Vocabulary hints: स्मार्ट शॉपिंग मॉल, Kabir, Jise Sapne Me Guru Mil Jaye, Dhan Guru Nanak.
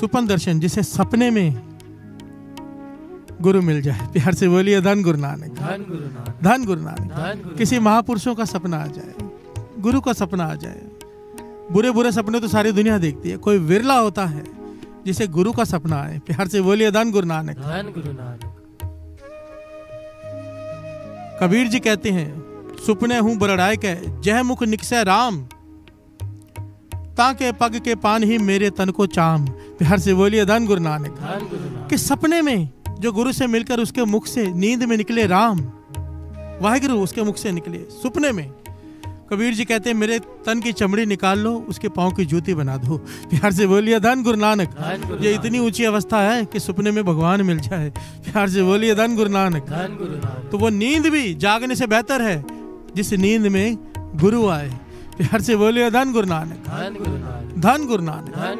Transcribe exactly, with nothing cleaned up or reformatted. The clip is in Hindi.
सुपन दर्शन, जिसे सपने में गुरु मिल जाए। प्यार से बोलिए धन गुरु नानक, धन गुरु नानक, धन गुरु नानक। किसी महापुरुषों का सपना आ जाए, गुरु का सपना आ जाए। बुरे बुरे सपने तो सारी दुनिया देखती है, कोई विरला होता है जिसे गुरु का सपना आए। प्यार से बोलिए धन गुरु नानक, धन गुरु नानक। कबीर जी कहते हैं, सुपने हूं बरड़ाए के जह मुख निकसे राम, ताके पग के पान ही मेरे तन को चाम। प्यार से बोलिए धन गुरु नानक, धन गुरु नानक। कि सपने में जो गुरु से मिलकर उसके मुख से नींद में निकले राम, वाहिगुरु उसके मुख से निकले सुपने में। कबीर जी कहते हैं, मेरे तन की चमड़ी निकाल लो, उसके पाँव की जूती बना दो। प्यार से बोलिए धन गुरु नानक। ये इतनी ऊंची अवस्था है कि सुपने में भगवान मिल जाए। प्यार से बोलिए धन गुरु नानक। तो वो नींद भी जागने से बेहतर है जिस नींद में गुरु आए। प्यार से बोलिए धन गुरु नानक, धन गुरु नानक।